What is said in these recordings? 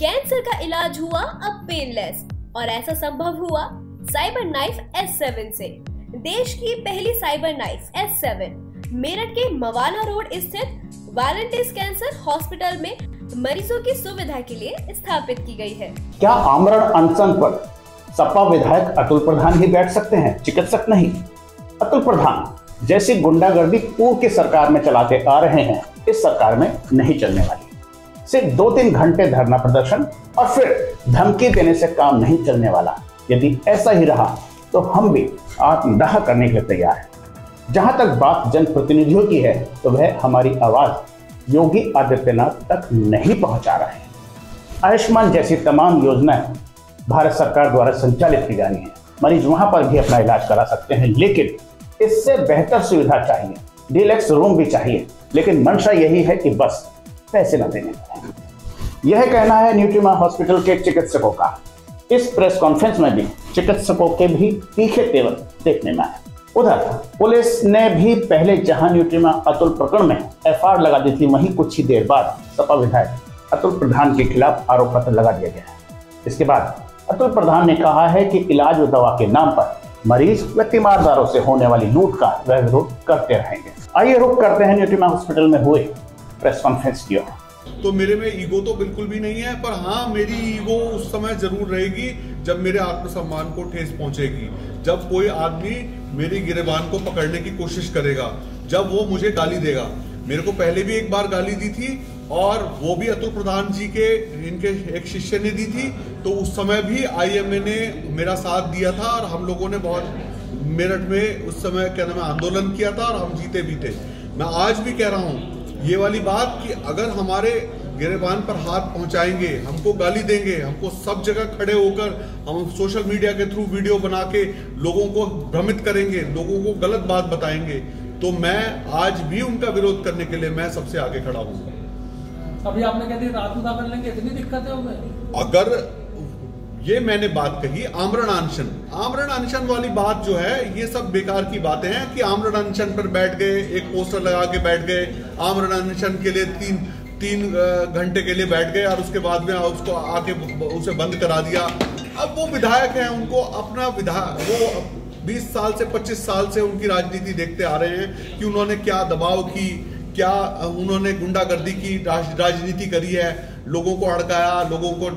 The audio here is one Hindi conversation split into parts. कैंसर का इलाज हुआ अब पेनलेस, और ऐसा संभव हुआ साइबर नाइफ S7 से। देश की पहली साइबर नाइफ S7 मेरठ के मवाना रोड स्थित वैलेंटिस कैंसर हॉस्पिटल में मरीजों की सुविधा के लिए स्थापित की गई है। क्या आमरण अनशन पर सपा विधायक अतुल प्रधान ही बैठ सकते हैं, चिकित्सक नहीं? अतुल प्रधान जैसी गुंडागर्दी पूर्व की सरकार में चलाते आ रहे हैं, इस सरकार में नहीं चलने वाली। सिर्फ 2-3 घंटे धरना प्रदर्शन और फिर धमकी देने से काम नहीं चलने वाला। यदि ऐसा ही रहा तो हम भी आत्मदाह करने के लिए तैयार हैं। जहां तक बात जनप्रतिनिधियों की है, तो वह हमारी आवाज योगी आदित्यनाथ तक नहीं पहुंचा रहे हैं। आयुष्मान जैसी तमाम योजनाएं भारत सरकार द्वारा संचालित की जानी है। मरीज वहां पर भी अपना इलाज करा सकते हैं, लेकिन इससे बेहतर सुविधा चाहिए, डीलक्स रूम भी चाहिए। लेकिन मंशा यही है कि बस पैसे न देने का। यह कहना है न्यूटीमा हॉस्पिटल के चिकित्सकों का। इस प्रेस कॉन्फ्रेंस में भी चिकित्सकों के भी तीखे तेवर देखने में आए। उधर पुलिस ने भी पहले जहां न्यूटीमा अतुल प्रकरण में एफआर लगा दी थी, वहीं कुछ ही देर बाद सपा विधायक अतुल प्रधान के खिलाफ आरोप पत्र लगा दिया गया है। इसके बाद अतुल प्रधान ने कहा है कि इलाज व दवा के नाम पर मरीज व तीमारदारों से होने वाली लूट का वह विरोध करते रहेंगे। आइए रुख करते हैं न्यूटीमा हॉस्पिटल में हुए प्रेस कॉन्फ्रेंस की। तो मेरे में ईगो तो बिल्कुल भी नहीं है, पर हाँ मेरी ईगो उस समय जरूर रहेगी जब मेरे आत्मसम्मान को ठेस पहुंचेगी, जब कोई आदमी मेरी गिरेबान को पकड़ने की कोशिश करेगा, जब वो मुझे गाली देगा। मेरे को पहले भी एक बार गाली दी थी और वो भी अतुल प्रधान जी के इनके एक शिष्य ने दी थी। तो उस समय भी IMA ने मेरा साथ दिया था और हम लोगों ने बहुत मेरठ में उस समय क्या नाम आंदोलन किया था और हम जीते भी थे। मैं आज भी कह रहा हूँ ये वाली बात कि अगर हमारे गिरेबान पर हाथ पहुंचाएंगे, हमको गाली देंगे, हमको सब जगह खड़े होकर हम सोशल मीडिया के थ्रू वीडियो बना के लोगों को भ्रमित करेंगे, लोगों को गलत बात बताएंगे, तो मैं आज भी उनका विरोध करने के लिए मैं सबसे आगे खड़ा हूँ। अभी आपने कहते हैं रात उदा कर लेंगे, इतनी दिक्कतें हो गई। अगर ये मैंने बात कही आमरण अनशन वाली बात जो है, ये सब बेकार की बातें हैं कि आमरण अनशन पर बैठ गए, एक पोस्टर लगा के बैठ गए, आमरण अनशन के लिए तीन घंटे के लिए बैठ गए और उसके बाद में उसको आके उसे बंद करा दिया। अब वो विधायक हैं, उनको अपना विधायक वो 20 साल से 25 साल से उनकी राजनीति देखते आ रहे हैं कि उन्होंने क्या दबाव की, क्या उन्होंने गुंडागर्दी की राजनीति करी है, लोगों को अड़काया, लोगों को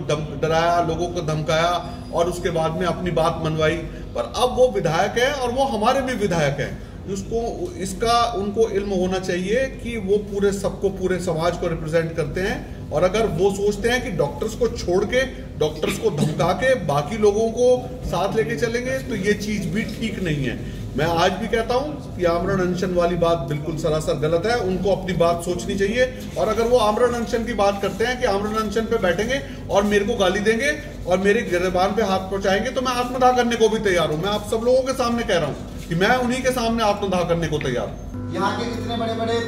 डराया, लोगों को धमकाया और उसके बाद में अपनी बात मनवाई। पर अब वो विधायक है और वो हमारे भी विधायक हैं, उसको इसका उनको इल्म होना चाहिए कि वो पूरे सबको, पूरे समाज को रिप्रेजेंट करते हैं। और अगर वो सोचते हैं कि डॉक्टर्स को छोड़ के, डॉक्टर्स को धमका के बाकी लोगों को साथ लेके चलेंगे, तो ये चीज़ भी ठीक नहीं है। मैं आज भी कहता हूँ कि आमरण अनशन वाली बात बिल्कुल सरासर गलत है, उनको अपनी बात सोचनी चाहिए। और अगर वो आमरण अनशन की बात करते हैं कि आमरण अनशन पे बैठेंगे और मेरे को गाली देंगे और मेरे गिरेबान पे हाथ पहुंचाएंगे, तो मैं आत्मदाह करने को भी तैयार हूँ। मैं आप सब लोगों के सामने कह रहा हूँ कि मैं उन्हीं के सामने आत्मदाह करने को तैयार हूँ। यहाँ के इतने बड़े बड़े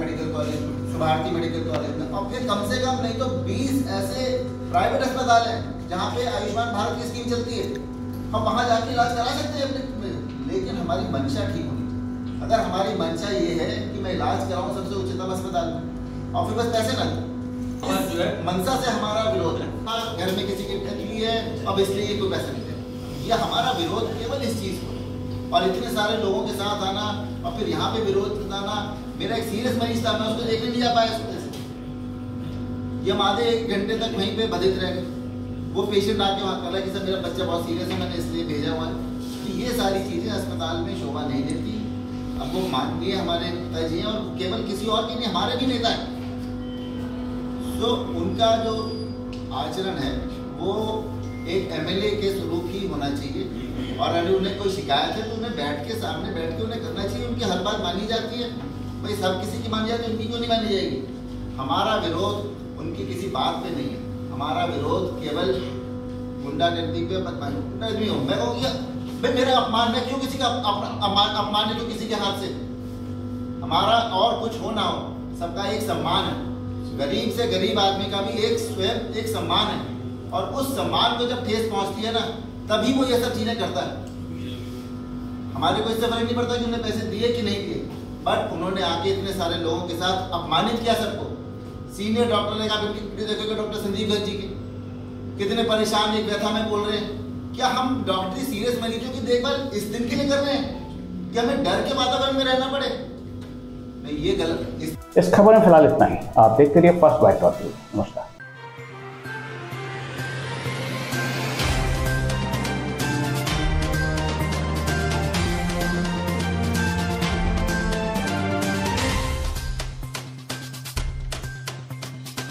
मेडिकल कॉलेज, भारतीय मेडिकल कॉलेज में, और फिर कम से कम नहीं तो 20 ऐसे प्राइवेट अस्पताल है जहाँ पे आयुष्मान भारत की स्कीम चलती है, हम वहाँ जाके इलाज करा सकते हैं। लेकिन हमारी मंशा ठीक होनी चाहिए। अगर हमारी मंशा ये है कि मैं इलाज कराऊँ सबसे उच्चतम अस्पताल में और फिर बस पैसे ना दूं, मंशा से हमारा विरोध है। घर में किसी की ठगी है अब इसलिए कोई पैसे नहीं दे, ये हमारा विरोध केवल इस चीज़ को। और इतने सारे लोगों के साथ आना और फिर यहाँ पे विरोध बताना, मेरा एक सीरियस मरीज था, मैं उसको देखने नहीं जा पाया, ये आधे एक घंटे तक वहीं पर बधित रह गए। वो पेशेंट आके वहाँ कहा कि सर मेरा बच्चा बहुत सीरियस है, मैंने इसलिए भेजा हुआ है। ये सारी चीजें अस्पताल में शोभा नहीं देती। अब वो माननीय हमारे नेताजी हैं और केवल किसी और के लिए हमारे भी नेता हैं, तो उनका जो आचरण है वो एक MLA के स्वरूप ही होना चाहिए। और अगर उन्हें कोई शिकायत है तो उन्हें बैठ के, सामने बैठ के उन्हें करना चाहिए। उनकी हर बात मानी जाती है, भाई सब किसी की मानी जाती है, उनकी क्यों नहीं मानी जाएगी? हमारा विरोध उनकी किसी बात पर नहीं है, हमारा विरोध केवल गुंडागर्दी पे बदमाशी हो। मैं कहूँगा भाई मेरा अपमान, मैं क्यों किसी का अपमान क्यों किसी के हाथ से? हमारा और कुछ हो ना हो, सबका एक सम्मान है। गरीब से गरीब आदमी का भी एक स्वयं एक सम्मान है, और उस सम्मान को जब ठेस पहुंचती है ना, तभी वो ये सब चीजें करता है। हमारे को इससे फर्क नहीं पड़ता कि उन्हें पैसे दिए कि नहीं दिए, बट उन्होंने आके इतने सारे लोगों के साथ अपमानित किया सबको। सीनियर डॉक्टर ने कहा वीडियो देखोगे डॉक्टर संदीप गर्जी के कितने परेशान एक व्यथा में बोल रहे हैं। क्या हम डॉक्टरी सीरियस मरीजों की देखभाल इस दिन के लिए कर रहे हैं कि हमें डर के वातावरण में रहना पड़े? नहीं, ये गलत है। इस खबर में फिलहाल इतना ही। आप देखते रहिए फर्स्ट बाइट.tv। नमस्कार।